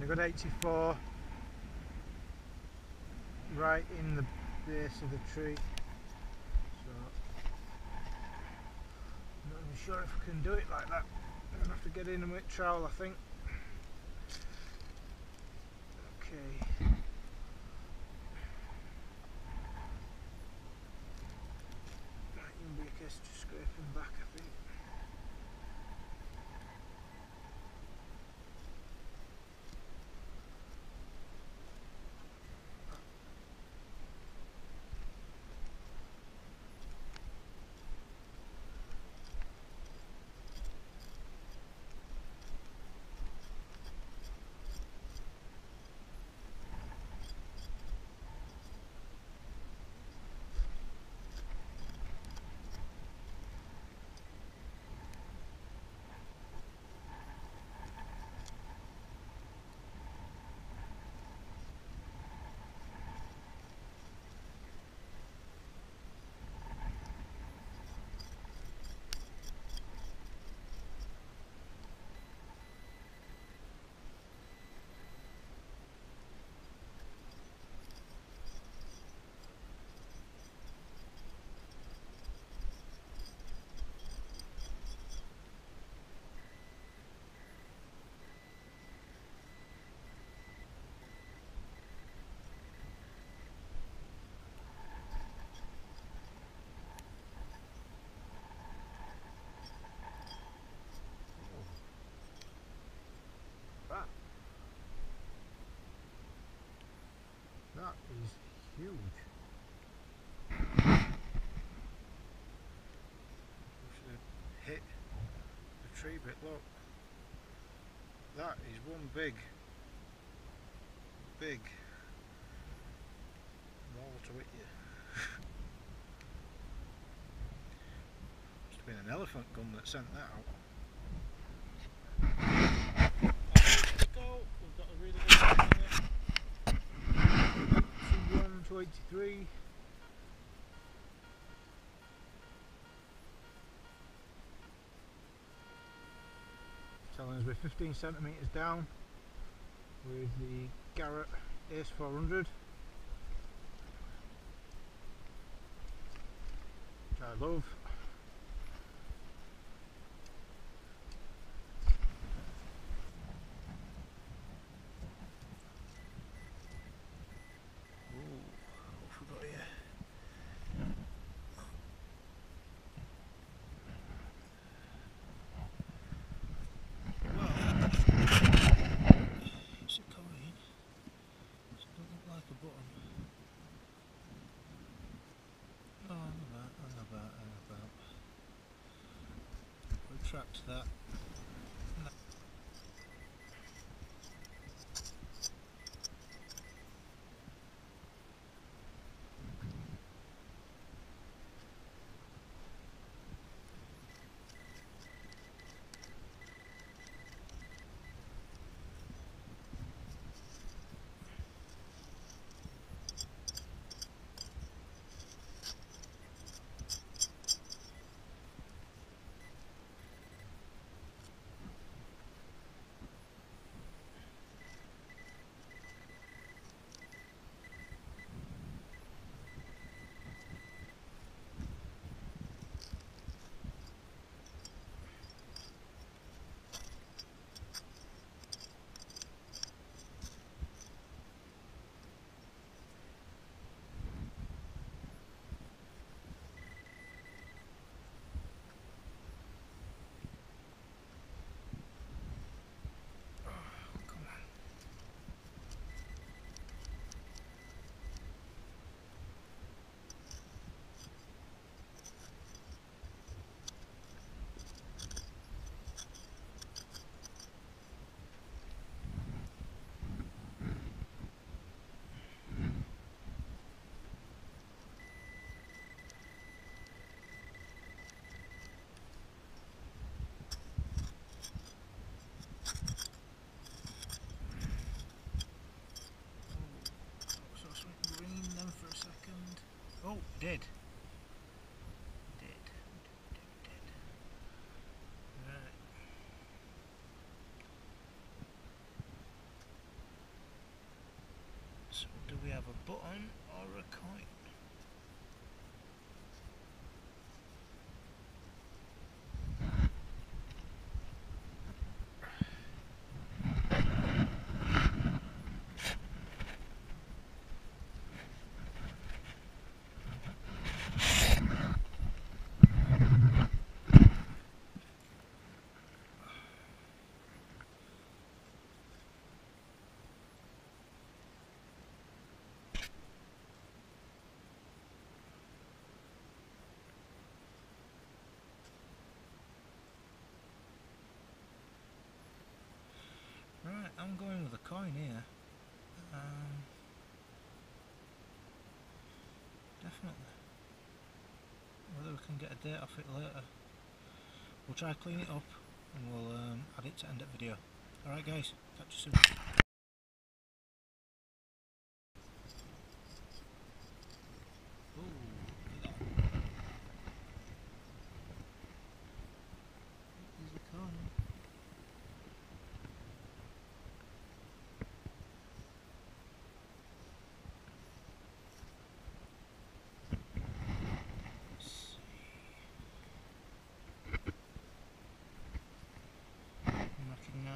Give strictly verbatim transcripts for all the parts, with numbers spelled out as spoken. getting a good eighty-four right in the base of the tree. So I'm not even sure if I can do it like that. I'm going to have to get in with trowel, I think. Okay. Just scraping back, I think. That is huge. Should hit the tree bit. Look, that is one big, big wall to hit you. Must have been an elephant gun that sent that out. twenty-three. Telling us we're fifteen centimetres down with the Garrett Ace four hundred. Which I love. Trapped that. have a button or a coin? I'm going with a coin here. Um, definitely. Whether we can get a date off it later. We'll try to clean it up and we'll um, add it to end up video. Alright guys, catch you soon.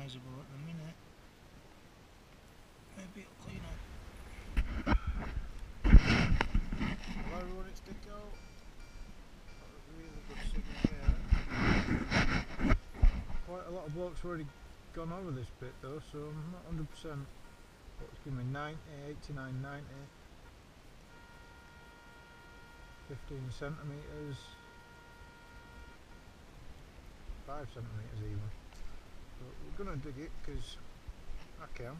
At the minute, maybe it'll clean up. Well, I run it to go. Got a really good signal here. Quite a lot of blokes already gone over this bit though, so I'm not one hundred percent. But it's giving me ninety, eighty-nine, ninety, fifteen centimetres, five centimetres even. We're going to dig it because I can.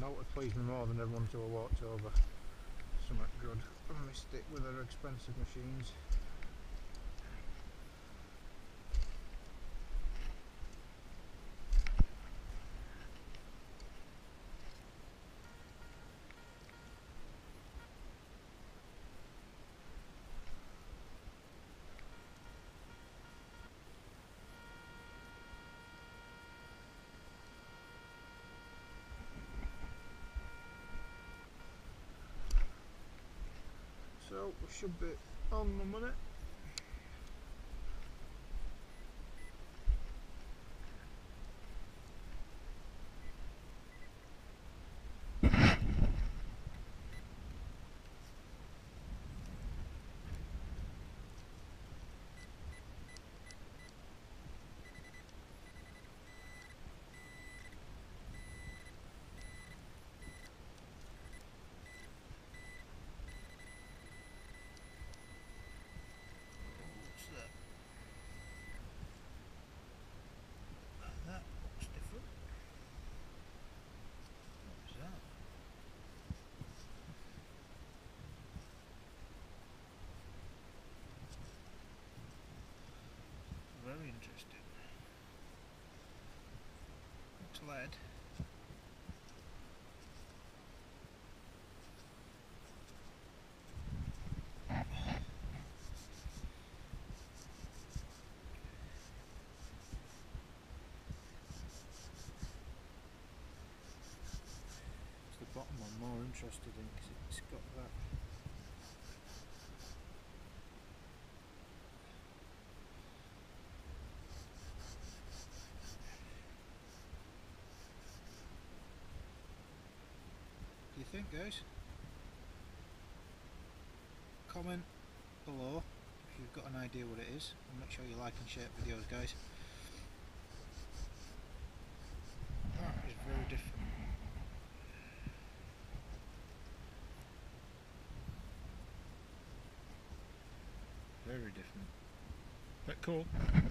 Now it pleased me more than everyone to have walked over. Somewhat good. I missed it with their expensive machines. So we should be on the money. Very interesting. It's lead. It's the bottom I'm more interested in because it's got that. Think guys, comment below if you've got an idea what it is, and make sure you like and share videos guys. That is very different. Very different. But cool.